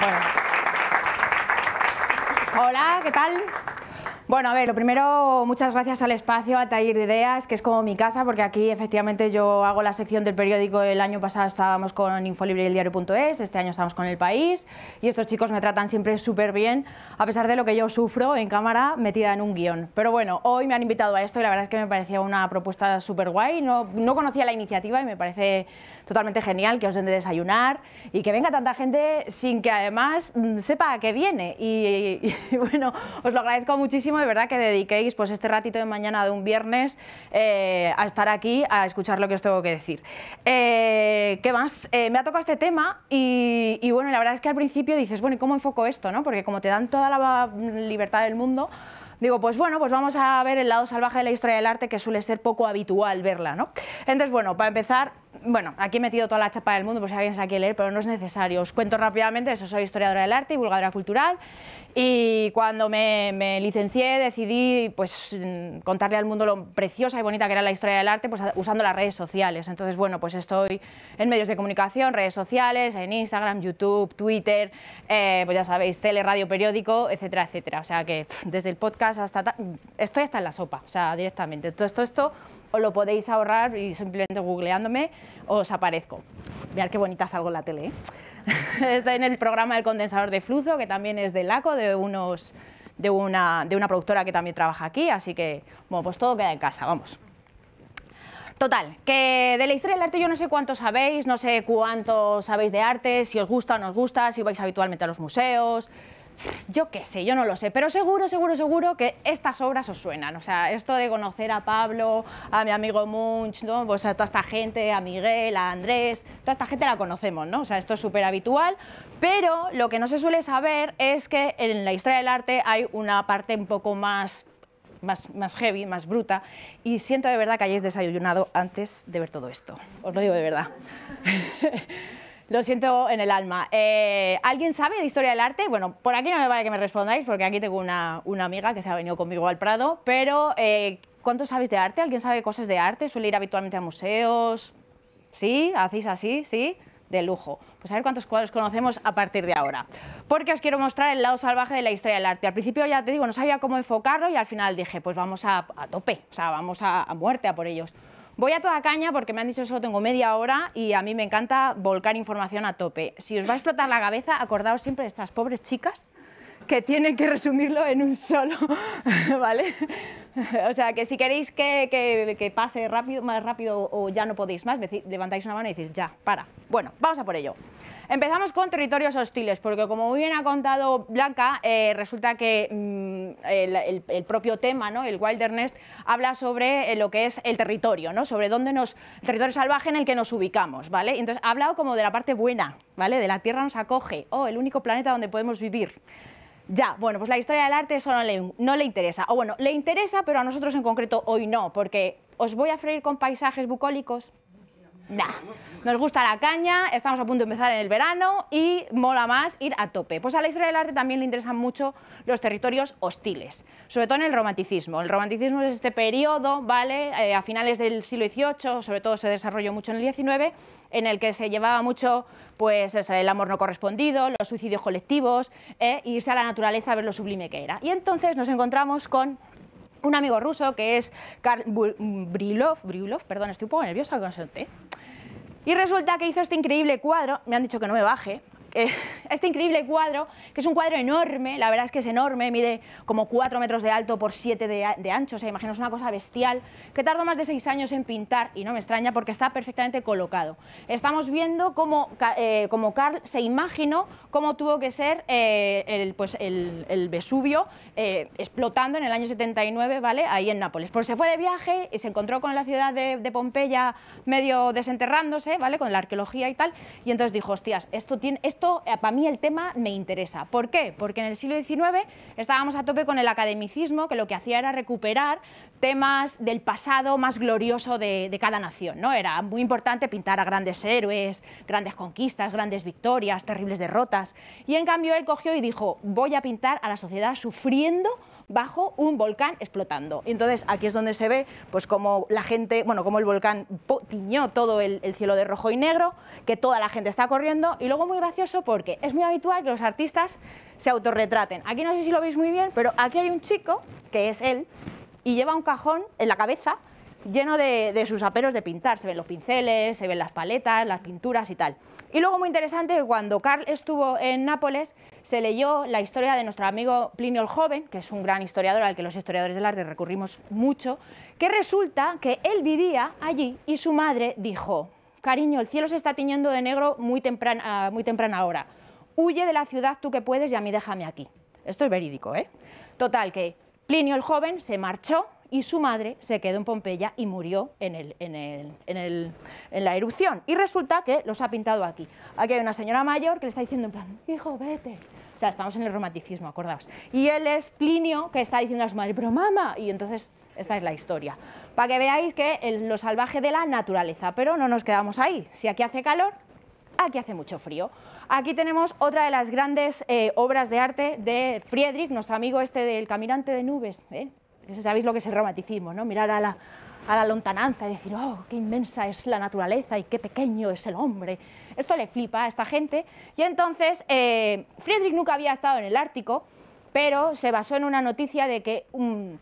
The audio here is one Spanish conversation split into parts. Bueno. Hola, ¿qué tal? Bueno, a ver, lo primero, muchas gracias al espacio, a Taller de Ideas, que es como mi casa, porque aquí efectivamente yo hago la sección del periódico. El año pasado estábamos con Infolibre y el diario.es, este año estamos con El País, y estos chicos me tratan siempre súper bien, a pesar de lo que yo sufro en cámara metida en un guión. Pero bueno, hoy me han invitado a esto y la verdad es que me parecía una propuesta súper guay, no conocía la iniciativa y me parece totalmente genial que os den de desayunar y que venga tanta gente sin que además sepa que viene. Y bueno, os lo agradezco muchísimo. De verdad que dediquéis pues este ratito de mañana de un viernes a estar aquí, a escuchar lo que os tengo que decir. ¿Qué más? Me ha tocado este tema y bueno, la verdad es que al principio dices, bueno, ¿y cómo enfoco esto? ¿No? Porque como te dan toda la libertad del mundo, digo, pues bueno, pues vamos a ver el lado salvaje de la historia del arte, que suele ser poco habitual verla, ¿no? Entonces, bueno, para empezar, bueno, aquí he metido toda la chapa del mundo, por si alguien se la quiere leer, pero no es necesario. Os cuento rápidamente, eso, soy historiadora del arte y divulgadora cultural, y cuando me licencié decidí pues contarle al mundo lo preciosa y bonita que era la historia del arte, pues usando las redes sociales. Entonces, bueno, pues estoy en medios de comunicación, redes sociales, en Instagram, YouTube, Twitter, pues ya sabéis, tele, radio, periódico, etcétera, etcétera. O sea que desde el podcast hasta... estoy hasta en la sopa, o sea, directamente. Todo esto os lo podéis ahorrar y simplemente googleándome os aparezco. Mirad qué bonita salgo en la tele, ¿eh? Estoy en el programa del condensador de flujo, que también es de LACO, de una productora que también trabaja aquí, así que, bueno, pues todo queda en casa, vamos. Total, que de la historia del arte yo no sé cuánto sabéis, no sé cuánto sabéis de arte, si os gusta o no os gusta, si vais habitualmente a los museos... Yo qué sé, yo no lo sé, pero seguro, seguro, seguro que estas obras os suenan. O sea, esto de conocer a Pablo, a mi amigo Munch, ¿no? Pues a toda esta gente, a Miguel, a Andrés, toda esta gente la conocemos, ¿no? O sea, esto es súper habitual, pero lo que no se suele saber es que en la historia del arte hay una parte un poco más heavy, más bruta, y siento de verdad que hayáis desayunado antes de ver todo esto. Os lo digo de verdad. Lo siento en el alma. ¿Alguien sabe de historia del arte? Bueno, por aquí no me vale que me respondáis, porque aquí tengo una amiga que se ha venido conmigo al Prado, pero ¿cuánto sabéis de arte? ¿Alguien sabe cosas de arte? ¿Suele ir habitualmente a museos? ¿Sí? ¿Hacéis así? ¿Sí? De lujo. Pues a ver cuántos cuadros conocemos a partir de ahora. Porque os quiero mostrar el lado salvaje de la historia del arte. Al principio ya te digo, no sabía cómo enfocarlo y al final dije, pues vamos a tope, o sea, vamos a muerte a por ellos. Voy a toda caña porque me han dicho que solo tengo media hora y a mí me encanta volcar información a tope. Si os va a explotar la cabeza, acordaos siempre de estas pobres chicas que tienen que resumirlo en un solo, ¿vale? O sea, que si queréis que pase rápido, más rápido o ya no podéis más, levantáis una mano y decís, ya, para. Bueno, vamos a por ello. Empezamos con territorios hostiles, porque como muy bien ha contado Blanca, resulta que el propio tema, ¿no? El wilderness, habla sobre lo que es el territorio, ¿no? Sobre dónde el territorio salvaje en el que nos ubicamos, ¿vale? Entonces ha hablado como de la parte buena, ¿vale? De la Tierra nos acoge, oh, el único planeta donde podemos vivir. Ya, bueno, pues la historia del arte eso no le interesa, o bueno, le interesa, pero a nosotros en concreto hoy no, porque os voy a freír con paisajes bucólicos. Nah, nos gusta la caña, estamos a punto de empezar en el verano y mola más ir a tope. Pues a la historia del arte también le interesan mucho los territorios hostiles, sobre todo en el romanticismo. El romanticismo es este periodo, ¿vale? A finales del siglo XVIII, sobre todo se desarrolló mucho en el XIX, en el que se llevaba mucho pues, el amor no correspondido, los suicidios colectivos, e irse a la naturaleza a ver lo sublime que era. Y entonces nos encontramos con... un amigo ruso que es Karl Bryullov, perdón, estoy un poco nerviosa con ese té. Y resulta que hizo este increíble cuadro, me han dicho que no me baje, este increíble cuadro, que es un cuadro enorme, la verdad es que es enorme, mide como 4 metros de alto por 7 de ancho, o sea, imaginaos una cosa bestial, que tardó más de 6 años en pintar, y no me extraña porque está perfectamente colocado. Estamos viendo cómo Karl se imaginó cómo tuvo que ser el Vesubio explotando en el año 79, ¿vale? Ahí en Nápoles. Pues se fue de viaje y se encontró con la ciudad de Pompeya medio desenterrándose, ¿vale? Con la arqueología y tal, y entonces dijo, hostias, esto para mí el tema me interesa. ¿Por qué? Porque en el siglo XIX estábamos a tope con el academicismo, que lo que hacía era recuperar temas del pasado más glorioso de cada nación, ¿no? Era muy importante pintar a grandes héroes, grandes conquistas, grandes victorias, terribles derrotas. Y en cambio él cogió y dijo, voy a pintar a la sociedad sufriendo bajo un volcán explotando. Y entonces aquí es donde se ve pues como la gente, bueno, como el volcán tiñó todo el cielo de rojo y negro, que toda la gente está corriendo. Y luego muy gracioso porque es muy habitual que los artistas se autorretraten. Aquí no sé si lo veis muy bien, pero aquí hay un chico, que es él, y lleva un cajón en la cabeza lleno de sus aperos de pintar. Se ven los pinceles, se ven las paletas, las pinturas y tal. Y luego muy interesante que cuando Karl estuvo en Nápoles se leyó la historia de nuestro amigo Plinio el Joven, que es un gran historiador al que los historiadores del arte recurrimos mucho, que resulta que él vivía allí y su madre dijo: cariño, el cielo se está tiñendo de negro muy temprana hora, huye de la ciudad tú que puedes y a mí déjame aquí. Esto es verídico, ¿eh? Total, que Plinio el Joven se marchó y su madre se quedó en Pompeya y murió en la erupción. Y resulta que los ha pintado aquí. Aquí hay una señora mayor que le está diciendo en plan, hijo, vete. O sea, estamos en el romanticismo, acordaos. Y él es Plinio que está diciendo a su madre, pero mamá. Y entonces esta es la historia. Para que veáis que lo salvaje de la naturaleza. Pero no nos quedamos ahí. Si aquí hace calor, aquí hace mucho frío. Aquí tenemos otra de las grandes obras de arte de Friedrich, nuestro amigo este del caminante de nubes, ¿eh? Sabéis lo que es el romanticismo, ¿no? Mirar a la lontananza y decir, oh, qué inmensa es la naturaleza y qué pequeño es el hombre. Esto le flipa a esta gente. Y entonces, Friedrich nunca había estado en el Ártico, pero se basó en una noticia de que un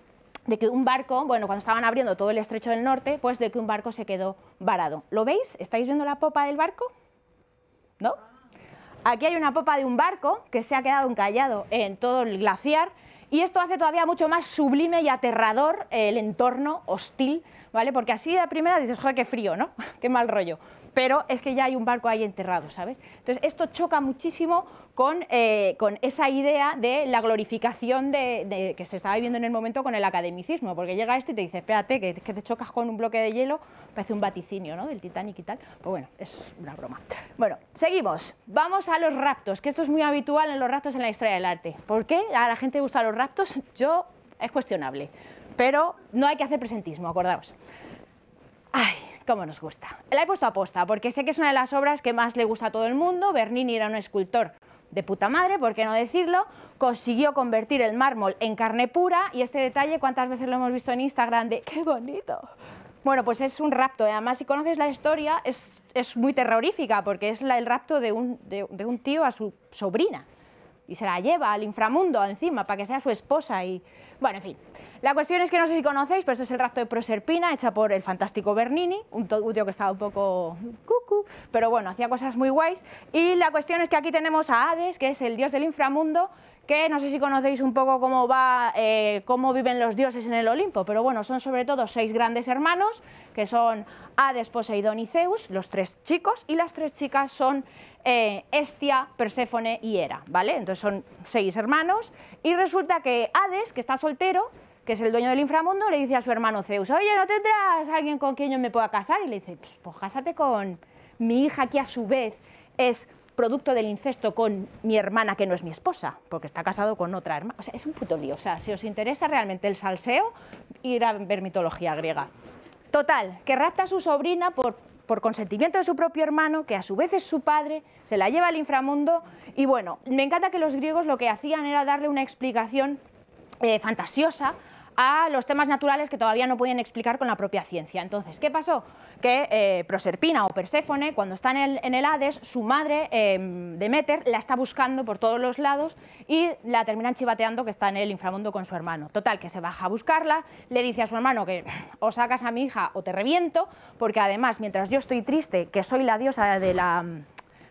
barco, bueno, cuando estaban abriendo todo el Estrecho del Norte, pues de que un barco se quedó varado. ¿Lo veis? ¿Estáis viendo la popa del barco? ¿No? Aquí hay una popa de un barco que se ha quedado encallado en todo el glaciar. Y esto hace todavía mucho más sublime y aterrador el entorno hostil, ¿vale? Porque así de primera dices, joder, qué frío, ¿no? Qué mal rollo. Pero es que ya hay un barco ahí enterrado, ¿sabes? Entonces esto choca muchísimo con esa idea de la glorificación que se estaba viviendo en el momento con el academicismo, porque llega este y te dice, espérate, que te chocas con un bloque de hielo, parece un vaticinio, ¿no? Del Titanic y tal. Pues bueno, es una broma. Bueno, seguimos. Vamos a los raptos, que esto es muy habitual en los raptos en la historia del arte. ¿Por qué a la gente le gustan los raptos? Yo, es cuestionable, pero no hay que hacer presentismo, acordaos. Ay, cómo nos gusta. La he puesto a posta porque sé que es una de las obras que más le gusta a todo el mundo. Bernini era un escultor de puta madre, por qué no decirlo, consiguió convertir el mármol en carne pura y este detalle, ¿cuántas veces lo hemos visto en Instagram? De ¡qué bonito! Bueno, pues es un rapto, ¿eh? Además si conoces la historia es muy terrorífica porque es el rapto de un tío a su sobrina y se la lleva al inframundo encima para que sea su esposa y... Bueno, en fin. La cuestión es que no sé si conocéis, pero esto es el rapto de Proserpina, hecha por el fantástico Bernini, un tío que estaba un poco cucú, pero bueno, hacía cosas muy guays. Y la cuestión es que aquí tenemos a Hades, que es el dios del inframundo, que no sé si conocéis un poco cómo viven los dioses en el Olimpo, pero bueno, son sobre todo 6 grandes hermanos, que son Hades, Poseidón y Zeus, los 3 chicos, y las 3 chicas son Hestia, Perséfone y Hera, ¿vale? Entonces son 6 hermanos, y resulta que Hades, que está soltero, que es el dueño del inframundo, le dice a su hermano Zeus, oye, ¿no tendrás alguien con quien yo me pueda casar? Y le dice, pues cásate con mi hija, que a su vez es producto del incesto con mi hermana, que no es mi esposa, porque está casado con otra hermana. O sea, es un puto lío. O sea, si os interesa realmente el salseo, ir a ver mitología griega. Total, que rapta a su sobrina por consentimiento de su propio hermano, que a su vez es su padre, se la lleva al inframundo. Y bueno, me encanta que los griegos lo que hacían era darle una explicación fantasiosa a los temas naturales que todavía no podían explicar con la propia ciencia. Entonces, ¿qué pasó? Que Proserpina o Perséfone, cuando está en el Hades, su madre, Demeter, la está buscando por todos los lados y la terminan chivateando que está en el inframundo con su hermano. Total, que se baja a buscarla, le dice a su hermano que o sacas a mi hija o te reviento, porque además, mientras yo estoy triste, que soy la diosa de la,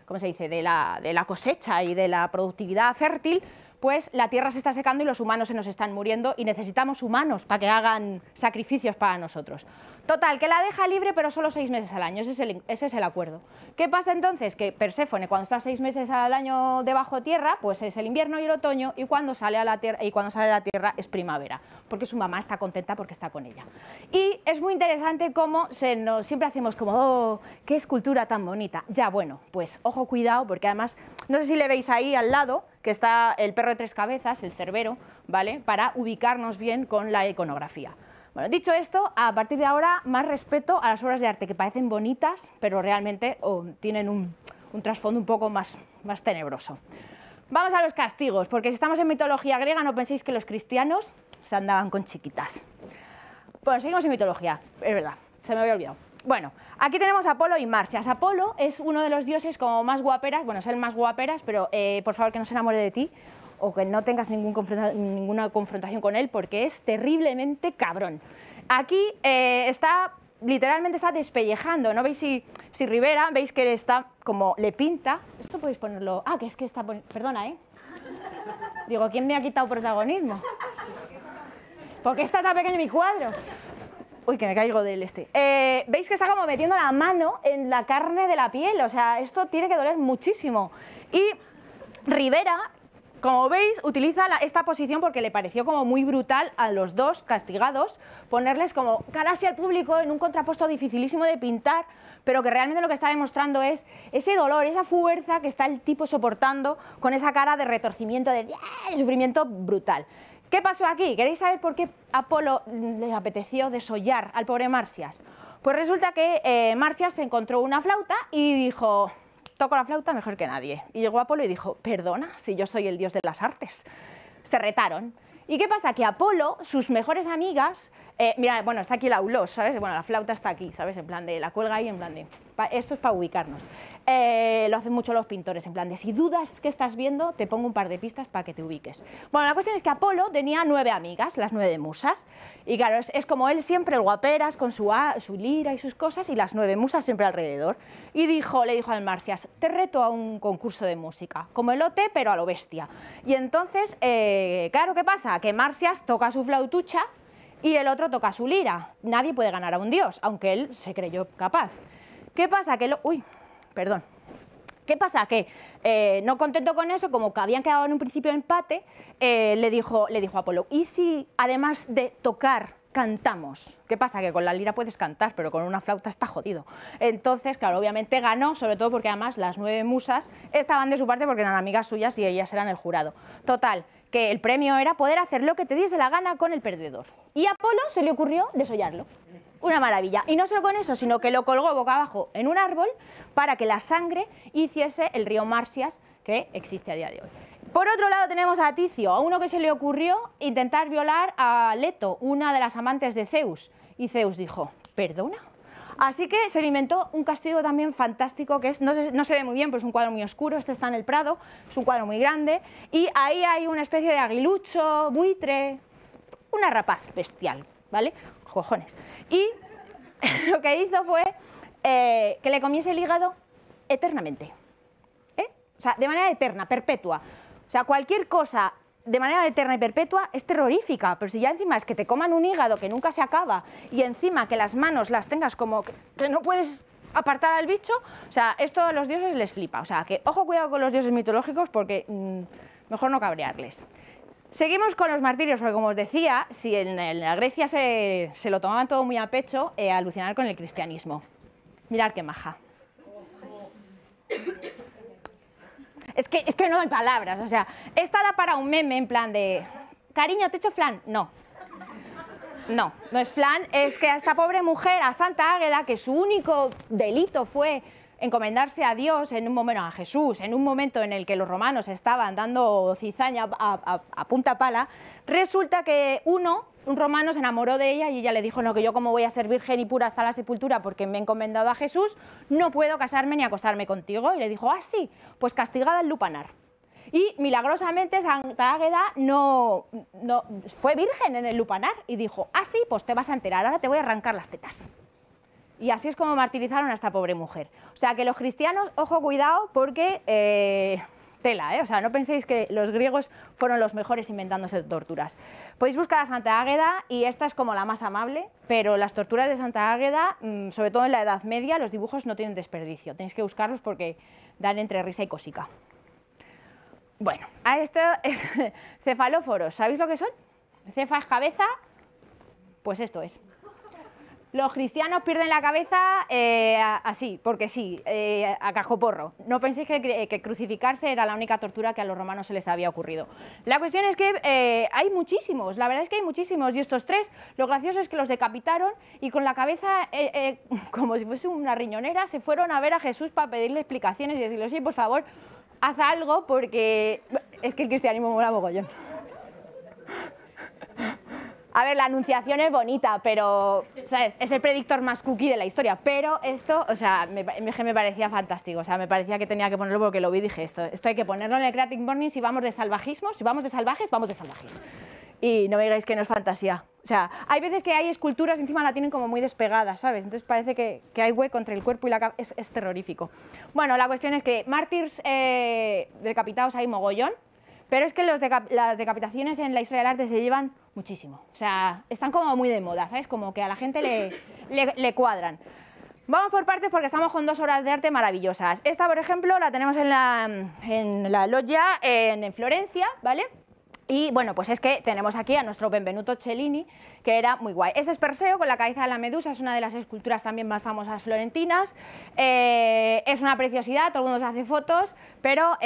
¿cómo se dice?, de la cosecha y de la productividad fértil, pues la tierra se está secando y los humanos se nos están muriendo y necesitamos humanos para que hagan sacrificios para nosotros. Total, que la deja libre, pero solo 6 meses al año, ese es el acuerdo. ¿Qué pasa entonces? Que Perséfone, cuando está 6 meses al año debajo tierra, pues es el invierno y el otoño, y cuando sale a la tierra, es primavera, porque su mamá está contenta porque está con ella. Y es muy interesante cómo siempre hacemos como, oh, qué escultura tan bonita. Ya, bueno, pues ojo, cuidado, porque además, no sé si le veis ahí al lado, que está el perro de 3 cabezas, el Cerbero, ¿vale?, para ubicarnos bien con la iconografía. Bueno, dicho esto, a partir de ahora, más respeto a las obras de arte que parecen bonitas, pero realmente tienen un trasfondo un poco más tenebroso. Vamos a los castigos, porque si estamos en mitología griega no penséis que los cristianos se andaban con chiquitas. Bueno, seguimos en mitología, es verdad, se me había olvidado. Bueno, aquí tenemos a Apolo y Marsias. Apolo es uno de los dioses como más guaperas, bueno, es el más guaperas, pero por favor que no se enamore de ti o que no tengas ninguna confrontación con él porque es terriblemente cabrón. Aquí está, literalmente está despellejando, ¿no? ¿Veis si Rivera, veis que está como le pinta? Esto podéis ponerlo... Ah, que es que está... Perdona, ¿eh? Digo, ¿quién me ha quitado protagonismo? ¿Por qué está tan pequeño mi cuadro? Uy, que me caigo del este. Veis que está como metiendo la mano en la carne de la piel. O sea, esto tiene que doler muchísimo. Y Rivera, como veis, utiliza esta posición porque le pareció como muy brutal a los dos castigados ponerles como caras al público en un contrapuesto dificilísimo de pintar, pero que realmente lo que está demostrando es ese dolor, esa fuerza que está el tipo soportando con esa cara de retorcimiento, de sufrimiento brutal. ¿Qué pasó aquí? ¿Queréis saber por qué Apolo le apeteció desollar al pobre Marsias? Pues resulta que Marsias se encontró una flauta y dijo, toco la flauta mejor que nadie. Y llegó Apolo y dijo, perdona, si yo soy el dios de las artes. Se retaron. ¿Y qué pasa? Que Apolo, sus mejores amigas, mira, bueno, está aquí la aulos, ¿sabes? Bueno, la flauta está aquí, ¿sabes? En plan de, la cuelga ahí, en plan de, esto es para ubicarnos. Lo hacen mucho los pintores, en plan de, si dudas que estás viendo, te pongo un par de pistas para que te ubiques. Bueno, la cuestión es que Apolo tenía 9 amigas, las 9 musas, y claro, es como él siempre, el guaperas, con su lira y sus cosas, y las 9 musas siempre alrededor. Y le dijo al Marsias, te reto a un concurso de música, como elote, pero a lo bestia. Y entonces, claro, ¿qué pasa? Que Marsias toca su flautucha, y el otro toca su lira. Nadie puede ganar a un dios, aunque él se creyó capaz. ¿Qué pasa? Que ¿Qué pasa? Que no contento con eso, como que habían quedado en un principio empate, le dijo a Apolo, ¿y si además de tocar cantamos? ¿Qué pasa? Que con la lira puedes cantar, pero con una flauta está jodido. Entonces, claro, obviamente ganó, sobre todo porque además las 9 musas estaban de su parte porque eran amigas suyas y ellas eran el jurado. Total, que el premio era poder hacer lo que te diese la gana con el perdedor. Y a Apolo se le ocurrió desollarlo. Una maravilla. Y no solo con eso, sino que lo colgó boca abajo en un árbol para que la sangre hiciese el río Marsias que existe a día de hoy. Por otro lado tenemos a Ticio, a uno que se le ocurrió intentar violar a Leto, una de las amantes de Zeus. Y Zeus dijo, ¿perdona? Así que se inventó un castigo también fantástico que es, no se ve muy bien, pero es un cuadro muy oscuro, este está en el Prado, es un cuadro muy grande, y ahí hay una especie de aguilucho, buitre, una rapaz bestial, ¿vale? Cojones. Y lo que hizo fue que le comiese el hígado eternamente, ¿eh? O sea, de manera eterna, perpetua. O sea, cualquier cosa de manera eterna y perpetua es terrorífica, pero si ya encima es que te coman un hígado que nunca se acaba y encima que las manos las tengas como que no puedes apartar al bicho, o sea, esto a los dioses les flipa. O sea, que ojo, cuidado con los dioses mitológicos porque mejor no cabrearles. Seguimos con los martirios, porque como os decía, si en la Grecia se lo tomaban todo muy a pecho, alucinar con el cristianismo. Mirad qué maja. Es que no hay palabras, o sea, esta da para un meme en plan de, cariño, ¿te echo flan? No. No, no es flan, es que a esta pobre mujer, a Santa Águeda, que su único delito fue encomendarse a Dios, a Jesús, en un momento en el que los romanos estaban dando cizaña a punta pala, resulta que un romano se enamoró de ella y ella le dijo, no, que yo como voy a ser virgen y pura hasta la sepultura porque me he encomendado a Jesús, no puedo casarme ni acostarme contigo. Y le dijo, ah, sí, pues castigada al lupanar. Y milagrosamente Santa Águeda no fue virgen en el lupanar y dijo, ah, sí, pues te vas a enterar, ahora te voy a arrancar las tetas. Y así es como martirizaron a esta pobre mujer. O sea, que los cristianos, ojo, cuidado, porque tela, ¿eh? O sea, no penséis que los griegos fueron los mejores inventándose torturas. Podéis buscar a Santa Águeda y esta es como la más amable, pero las torturas de Santa Águeda, sobre todo en la Edad Media, los dibujos no tienen desperdicio. Tenéis que buscarlos porque dan entre risa y cosica. Bueno, a esto es cefalóforos. ¿Sabéis lo que son? Cefa es cabeza, pues esto es. Los cristianos pierden la cabeza así, porque sí, a cajoporro. No penséis que crucificarse era la única tortura que a los romanos se les había ocurrido. La cuestión es que hay muchísimos, la verdad es que hay muchísimos, y estos tres, lo gracioso es que los decapitaron y con la cabeza, como si fuese una riñonera, se fueron a ver a Jesús para pedirle explicaciones y decirle, sí, por favor, haz algo porque Es que el cristianismo mola mogollón. A ver, la anunciación es bonita, pero, ¿sabes? Es el predictor más cookie de la historia. Pero esto, o sea, me parecía fantástico. O sea, me parecía que tenía que ponerlo porque lo vi y dije esto hay que ponerlo en el Creative Morning. Si vamos de salvajismo, si vamos de salvajes, vamos de salvajes. Y no me digáis que no es fantasía. O sea, hay veces que hay esculturas, encima la tienen como muy despegada, ¿sabes? Entonces parece que hay hueco entre el cuerpo y la cabeza. Es terrorífico. Bueno, la cuestión es que mártires decapitados hay mogollón, pero es que las decapitaciones en la historia del arte se llevan muchísimo. O sea, están como muy de moda, ¿sabes? Como que a la gente le cuadran. Vamos por partes porque estamos con 2 horas de arte maravillosas. Esta, por ejemplo, la tenemos en la loggia en Florencia, ¿vale? Y bueno, pues es que tenemos aquí a nuestro Benvenuto Cellini, que era muy guay. Ese es Perseo con la cabeza de la medusa, es una de las esculturas también más famosas florentinas. Es una preciosidad, todo el mundo se hace fotos, pero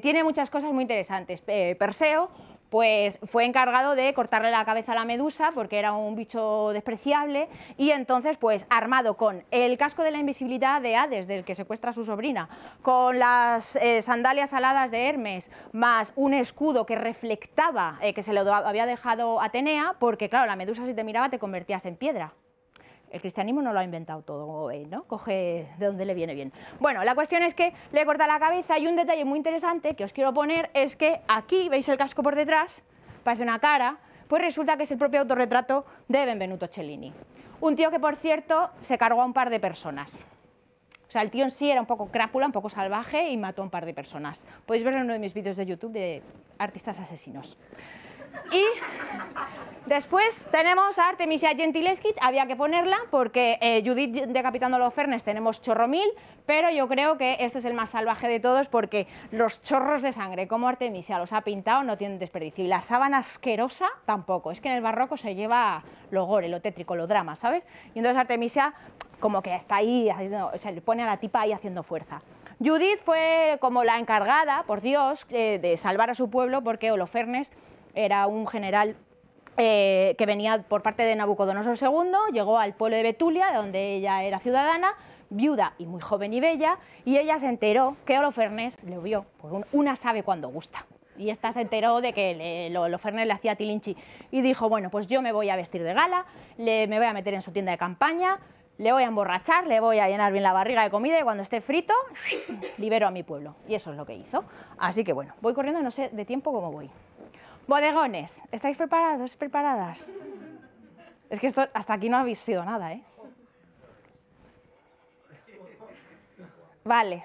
tiene muchas cosas muy interesantes. Perseo pues fue encargado de cortarle la cabeza a la medusa porque era un bicho despreciable y entonces pues armado con el casco de la invisibilidad de Hades, del que secuestra a su sobrina, con las sandalias aladas de Hermes, más un escudo que reflectaba, que se le había dejado Atenea, porque claro, la medusa si te miraba te convertías en piedra. El cristianismo no lo ha inventado todo, ¿no? Coge de donde le viene bien. Bueno, la cuestión es que le corta la cabeza y un detalle muy interesante que os quiero poner es que aquí, ¿veis el casco por detrás? Parece una cara, pues resulta que es el propio autorretrato de Benvenuto Cellini. Un tío que, por cierto, se cargó a un par de personas. O sea, el tío en sí era un poco crápula, un poco salvaje y mató a un par de personas. Podéis verlo en uno de mis vídeos de YouTube de artistas asesinos. Y después tenemos a Artemisia Gentileschi, había que ponerla porque Judith decapitando a Holofernes tenemos chorro mil, pero yo creo que este es el más salvaje de todos porque los chorros de sangre como Artemisia los ha pintado no tienen desperdicio y la sábana asquerosa tampoco, es que en el barroco se lleva lo gore, lo tétrico, lo drama, ¿sabes? Y entonces Artemisia como que está ahí, o sea, le pone a la tipa ahí haciendo fuerza. Judith fue como la encargada, por Dios, de salvar a su pueblo porque Holofernes era un general que venía por parte de Nabucodonosor II, llegó al pueblo de Betulia, donde ella era ciudadana, viuda y muy joven y bella, y ella se enteró que Holofernes le vio, porque una sabe cuando gusta, y esta se enteró de que Holofernes le hacía tilinchi, y dijo, bueno, pues yo me voy a vestir de gala, me voy a meter en su tienda de campaña, le voy a emborrachar, le voy a llenar bien la barriga de comida y cuando esté frito, libero a mi pueblo, y eso es lo que hizo. Así que bueno, voy corriendo, no sé de tiempo cómo voy. Bodegones, ¿estáis preparados, preparadas? Es que esto hasta aquí no habéis sido nada, ¿eh? Vale.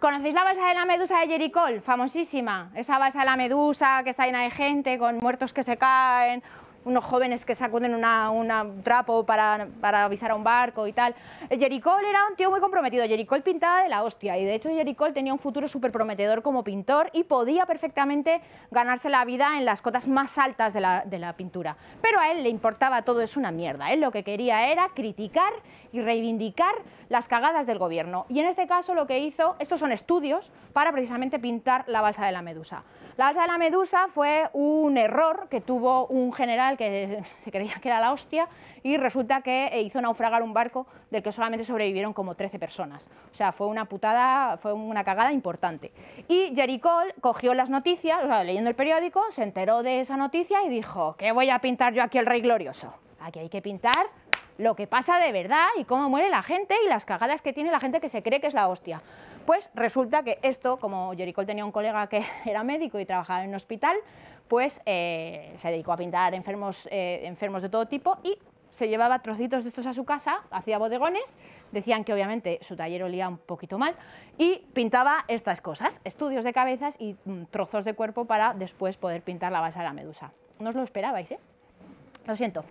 ¿Conocéis la balsa de la medusa de Géricault? Famosísima. Esa balsa de la medusa que está llena de gente, con muertos que se caen, unos jóvenes que sacuden un trapo para avisar a un barco y tal. Géricault era un tío muy comprometido, Géricault pintaba de la hostia y de hecho Géricault tenía un futuro súper prometedor como pintor y podía perfectamente ganarse la vida en las cotas más altas de la pintura. Pero a él le importaba todo, es una mierda, él lo que quería era criticar y reivindicar las cagadas del gobierno. Y en este caso lo que hizo, estos son estudios para precisamente pintar la balsa de la medusa. La balsa de la medusa fue un error que tuvo un general que se creía que era la hostia y resulta que hizo naufragar un barco del que solamente sobrevivieron como 13 personas. O sea, fue una putada, fue una cagada importante. Y Géricault cogió las noticias, o sea, leyendo el periódico, se enteró de esa noticia y dijo, ¿qué voy a pintar yo aquí el rey glorioso? Aquí hay que pintar lo que pasa de verdad y cómo muere la gente y las cagadas que tiene la gente que se cree que es la hostia. Pues resulta que esto, como Géricault tenía un colega que era médico y trabajaba en un hospital, pues se dedicó a pintar enfermos de todo tipo y se llevaba trocitos de estos a su casa, hacía bodegones, decían que obviamente su taller olía un poquito mal y pintaba estas cosas, estudios de cabezas y trozos de cuerpo para después poder pintar la balsa de la medusa. No os lo esperabais, ¿eh? Lo siento.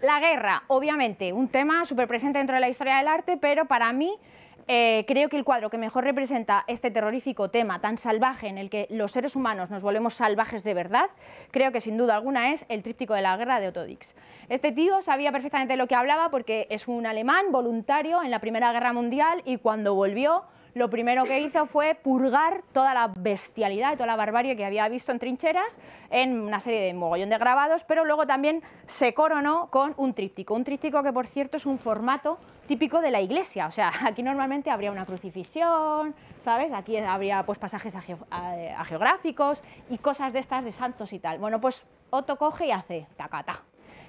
La guerra, obviamente, un tema súper presente dentro de la historia del arte, pero para mí creo que el cuadro que mejor representa este terrorífico tema tan salvaje en el que los seres humanos nos volvemos salvajes de verdad, creo que sin duda alguna es el tríptico de la guerra de Otto Dix. Este tío sabía perfectamente de lo que hablaba porque es un alemán voluntario en la Primera Guerra Mundial y cuando volvió lo primero que hizo fue purgar toda la bestialidad y toda la barbarie que había visto en Trincheras, en una serie de mogollón de grabados, pero luego también se coronó con un tríptico que, por cierto, es un formato típico de la iglesia. O sea, aquí normalmente habría una crucifixión, ¿sabes? Aquí habría pues pasajes hagiográficos y cosas de estas de santos y tal. Bueno, pues Otto coge y hace tacata.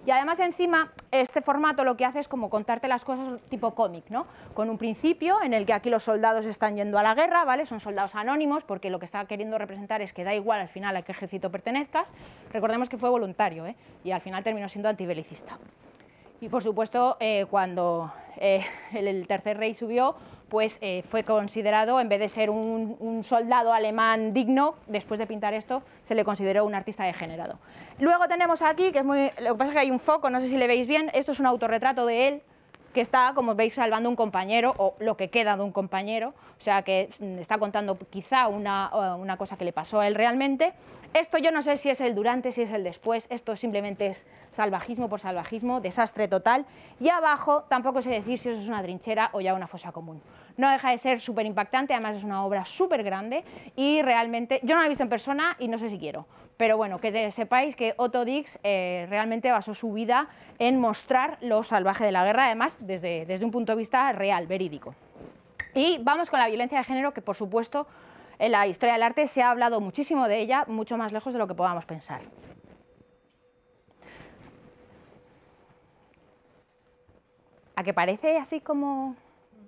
Y además encima este formato lo que hace es como contarte las cosas tipo cómic, ¿no? Con un principio en el que aquí los soldados están yendo a la guerra, ¿vale? Son soldados anónimos porque lo que está queriendo representar es que da igual al final a qué ejército pertenezcas. Recordemos que fue voluntario, ¿eh? Y al final terminó siendo antibelicista. Y por supuesto cuando el tercer rey subió, pues fue considerado, en vez de ser un soldado alemán digno, después de pintar esto, se le consideró un artista degenerado. Luego tenemos aquí, que es muy, lo que pasa es que hay un foco, no sé si le veis bien, esto es un autorretrato de él, que está, como veis, salvando un compañero, o lo que queda de un compañero, o sea que está contando quizá una cosa que le pasó a él realmente. Esto yo no sé si es el durante, si es el después, esto simplemente es salvajismo por salvajismo, desastre total. Y abajo tampoco sé decir si eso es una trinchera o ya una fosa común. No deja de ser súper impactante, además es una obra súper grande y realmente, yo no la he visto en persona y no sé si quiero, pero bueno, que sepáis que Otto Dix realmente basó su vida en mostrar lo salvaje de la guerra, además desde un punto de vista real, verídico. Y vamos con la violencia de género, que por supuesto en la historia del arte se ha hablado muchísimo de ella, mucho más lejos de lo que podamos pensar. ¿A qué parece así como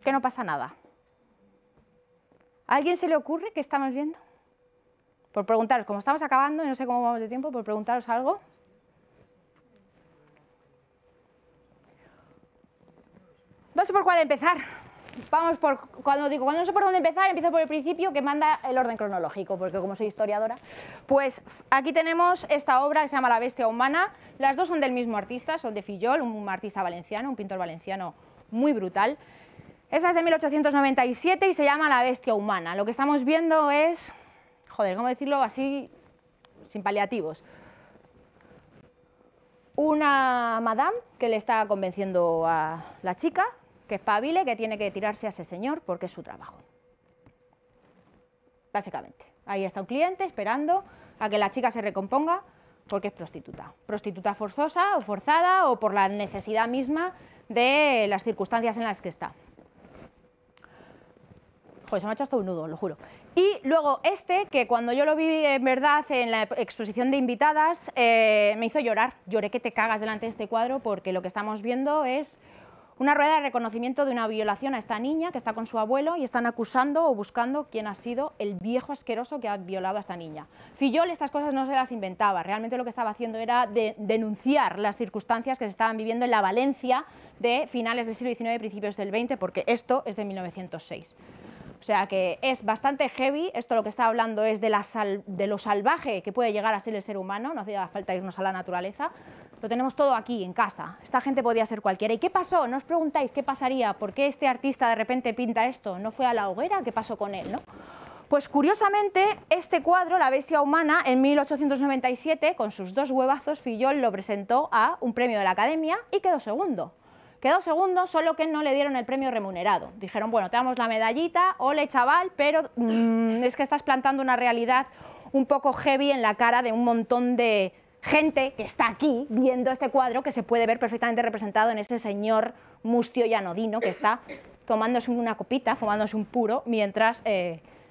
que no pasa nada? ¿A alguien se le ocurre qué estamos viendo? Por preguntaros, como estamos acabando y no sé cómo vamos de tiempo, por preguntaros algo. No sé por cuál empezar. Vamos por, cuando no sé por dónde empezar, empiezo por el principio, que manda el orden cronológico, porque como soy historiadora, pues aquí tenemos esta obra que se llama La bestia humana. Las dos son del mismo artista, son de Fillol, un artista valenciano, un pintor valenciano muy brutal. Esa es de 1897 y se llama La bestia humana. Lo que estamos viendo es, joder, ¿cómo decirlo así, sin paliativos? Una madame que le está convenciendo a la chica que espabile, que tiene que tirarse a ese señor porque es su trabajo. Básicamente, ahí está un cliente esperando a que la chica se recomponga porque es prostituta. Prostituta forzosa o forzada o por la necesidad misma de las circunstancias en las que está. Joder, se me ha hecho hasta un nudo, lo juro. Y luego este, que cuando yo lo vi en verdad en la exposición de invitadas, me hizo llorar. Lloré que te cagas delante de este cuadro porque lo que estamos viendo es una rueda de reconocimiento de una violación a esta niña que está con su abuelo y están acusando o buscando quién ha sido el viejo asqueroso que ha violado a esta niña. Fillol estas cosas no se las inventaba, realmente lo que estaba haciendo era denunciar las circunstancias que se estaban viviendo en la Valencia de finales del siglo XIX y principios del XX, porque esto es de 1906. O sea que es bastante heavy, esto lo que está hablando es de lo salvaje que puede llegar a ser el ser humano, no hacía falta irnos a la naturaleza, lo tenemos todo aquí, en casa, esta gente podía ser cualquiera. ¿Y qué pasó? ¿No os preguntáis qué pasaría? ¿Por qué este artista de repente pinta esto? ¿No fue a la hoguera? ¿Qué pasó con él, no? Pues curiosamente, este cuadro, La bestia humana, en 1897, con sus dos huevazos, Fillol lo presentó a un premio de la Academia y quedó segundo. Quedó segundo, solo que no le dieron el premio remunerado. Dijeron, bueno, te damos la medallita, ole chaval, pero es que estás plantando una realidad un poco heavy en la cara de un montón de gente que está aquí viendo este cuadro, que se puede ver perfectamente representado en ese señor mustio y anodino que está tomándose una copita, fumándose un puro, mientras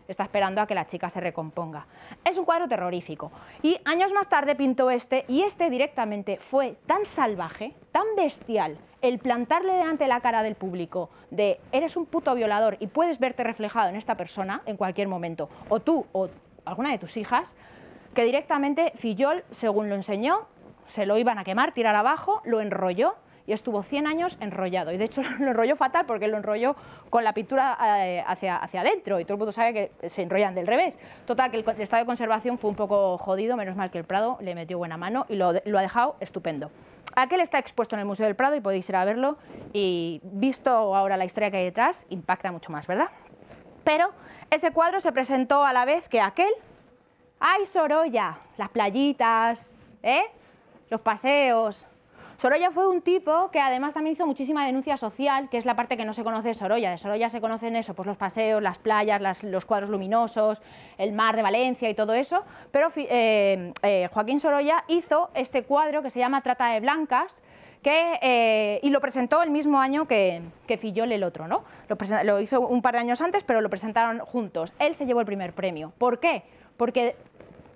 está esperando a que la chica se recomponga. Es un cuadro terrorífico. Y años más tarde pintó este, y este directamente fue tan salvaje, tan bestial, el plantarle delante de la cara del público de eres un puto violador y puedes verte reflejado en esta persona en cualquier momento, o tú o alguna de tus hijas, que directamente Fillol, según lo enseñó, se lo iban a quemar, tirar abajo, lo enrolló y estuvo 100 años enrollado. Y de hecho lo enrolló fatal porque lo enrolló con la pintura hacia adentro y todo el mundo sabe que se enrollan del revés. Total, que el estado de conservación fue un poco jodido, menos mal que el Prado le metió buena mano y lo ha dejado estupendo. Aquel está expuesto en el Museo del Prado y podéis ir a verlo, y visto ahora la historia que hay detrás, impacta mucho más, ¿verdad? Pero ese cuadro se presentó a la vez que aquel. ¡Ay, Sorolla! Las playitas, ¿eh? Los paseos. Sorolla fue un tipo que además también hizo muchísima denuncia social, que es la parte que no se conoce de Sorolla. De Sorolla se conocen eso, pues los paseos, las playas, los cuadros luminosos, el mar de Valencia y todo eso, pero Joaquín Sorolla hizo este cuadro que se llama Trata de Blancas, que, y lo presentó el mismo año que Fillol el otro, ¿no? Lo hizo un par de años antes, pero lo presentaron juntos. Él se llevó el primer premio. ¿Por qué? Porque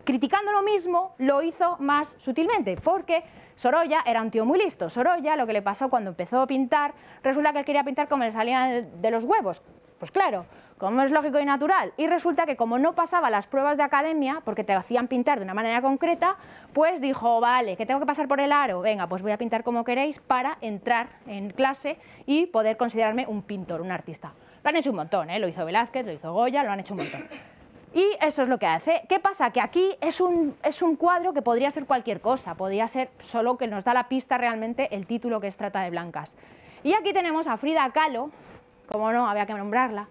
criticando lo mismo, lo hizo más sutilmente, porque Sorolla era un tío muy listo. Sorolla, lo que le pasó cuando empezó a pintar, resulta que él quería pintar como le salían de los huevos. Pues claro, como es lógico y natural. Y resulta que como no pasaba las pruebas de academia, porque te hacían pintar de una manera concreta, pues dijo, vale, que tengo que pasar por el aro, venga, pues voy a pintar como queréis para entrar en clase y poder considerarme un pintor, un artista. Lo han hecho un montón, ¿eh? Lo hizo Velázquez, lo hizo Goya, lo han hecho un montón. Y eso es lo que hace. ¿Qué pasa? Que aquí es un cuadro que podría ser cualquier cosa, podría ser, solo que nos da la pista realmente el título, que es Trata de Blancas. Y aquí tenemos a Frida Kahlo, como no, había que nombrarla,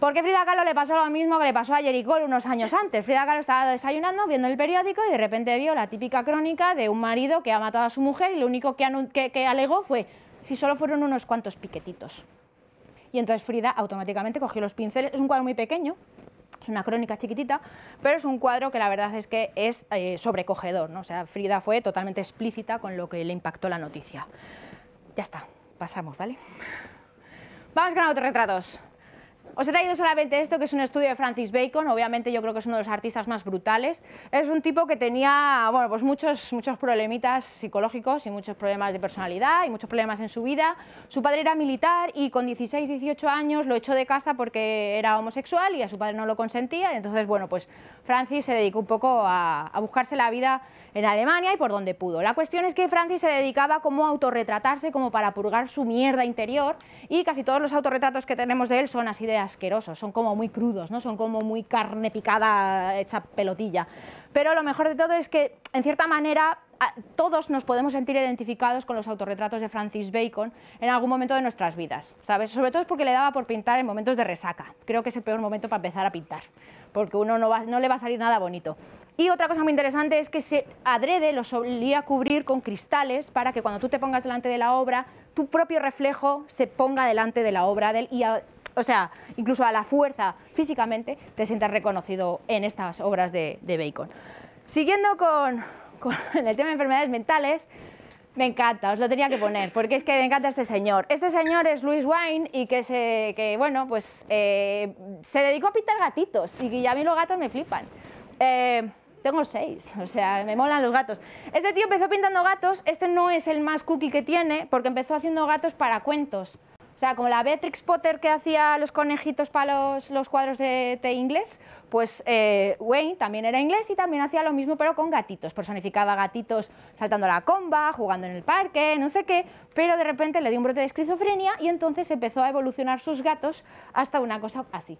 porque a Frida Kahlo le pasó lo mismo que le pasó a Géricault unos años antes. Frida Kahlo estaba desayunando, viendo el periódico y de repente vio la típica crónica de un marido que ha matado a su mujer y lo único que alegó fue si solo fueron unos cuantos piquetitos. Y entonces Frida automáticamente cogió los pinceles. Es un cuadro muy pequeño, es una crónica chiquitita, pero es un cuadro que la verdad es que es sobrecogedor, ¿no? O sea, Frida fue totalmente explícita con lo que le impactó la noticia. Ya está, pasamos, ¿vale? Vamos con autorretratos. Os he traído solamente esto, que es un estudio de Francis Bacon. Obviamente yo creo que es uno de los artistas más brutales. Es un tipo que tenía, bueno, pues muchos problemitas psicológicos y muchos problemas de personalidad y muchos problemas en su vida. Su padre era militar y con 16, 18 años lo echó de casa porque era homosexual y a su padre no lo consentía. Entonces, bueno, pues Francis se dedicó un poco a buscarse la vida en Alemania y por donde pudo. La cuestión es que Francis se dedicaba como a autorretratarse, como para purgar su mierda interior, y casi todos los autorretratos que tenemos de él son así de asquerosos, son como muy crudos, ¿no? Son como muy carne picada hecha pelotilla. Pero lo mejor de todo es que, en cierta manera, todos nos podemos sentir identificados con los autorretratos de Francis Bacon en algún momento de nuestras vidas, ¿sabes? Sobre todo es porque le daba por pintar en momentos de resaca. Creo que es el peor momento para empezar a pintar, porque uno no le va a salir nada bonito. Y otra cosa muy interesante es que se adrede lo solía cubrir con cristales para que cuando tú te pongas delante de la obra, tu propio reflejo se ponga delante de la obra del... O sea, incluso a la fuerza físicamente te sientas reconocido en estas obras de Bacon. Siguiendo con el tema de enfermedades mentales, me encanta, os lo tenía que poner, porque es que me encanta este señor. Este señor es Louis Wine y se dedicó a pintar gatitos y a mí los gatos me flipan. Tengo 6, o sea, me molan los gatos. Este tío empezó pintando gatos, este no es el más cookie que tiene, porque empezó haciendo gatos para cuentos. O sea, como la Beatrix Potter que hacía los conejitos para los cuadros de inglés, pues Wayne también era inglés y también hacía lo mismo, pero con gatitos. Personificaba gatitos saltando la comba, jugando en el parque, no sé qué, pero de repente le dio un brote de esquizofrenia y entonces empezó a evolucionar sus gatos hasta una cosa así.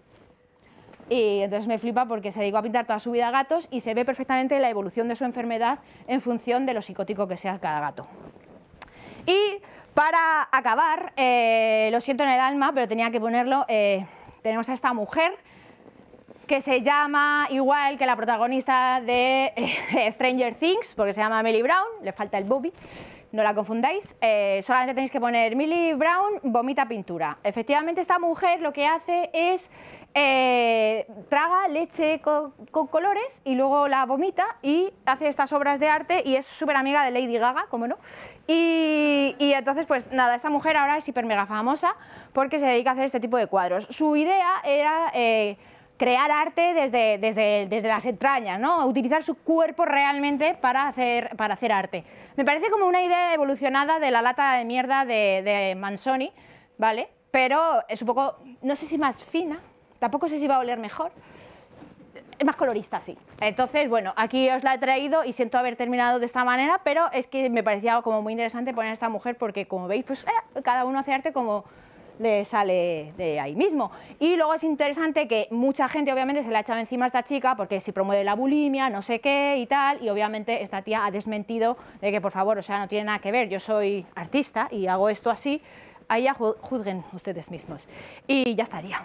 Y entonces me flipa porque se dedicó a pintar toda su vida gatos y se ve perfectamente la evolución de su enfermedad en función de lo psicótico que sea cada gato. Y para acabar, lo siento en el alma, pero tenía que ponerlo, tenemos a esta mujer que se llama igual que la protagonista de Stranger Things, porque se llama Millie Brown, le falta el booby, no la confundáis, solamente tenéis que poner Millie Brown vomita pintura. Efectivamente esta mujer lo que hace es traga leche con colores y luego la vomita y hace estas obras de arte y es súper amiga de Lady Gaga, ¿cómo no? Y entonces, pues nada, esta mujer ahora es hiper mega famosa porque se dedica a hacer este tipo de cuadros. Su idea era crear arte desde las entrañas, ¿no? Utilizar su cuerpo realmente para hacer arte. Me parece como una idea evolucionada de la lata de mierda de Manzoni, ¿vale? Pero es un poco, no sé si más fina, tampoco sé si va a oler mejor. Es más colorista, sí. Entonces, bueno, aquí os la he traído y siento haber terminado de esta manera, pero es que me parecía como muy interesante poner a esta mujer porque, como veis, pues cada uno hace arte como le sale de ahí mismo. Y luego es interesante que mucha gente, obviamente, se le ha echado encima a esta chica porque si promueve la bulimia, no sé qué y tal, y obviamente esta tía ha desmentido de que, por favor, o sea, no tiene nada que ver, yo soy artista y hago esto así, ahí ya juzguen ustedes mismos. Y ya estaría.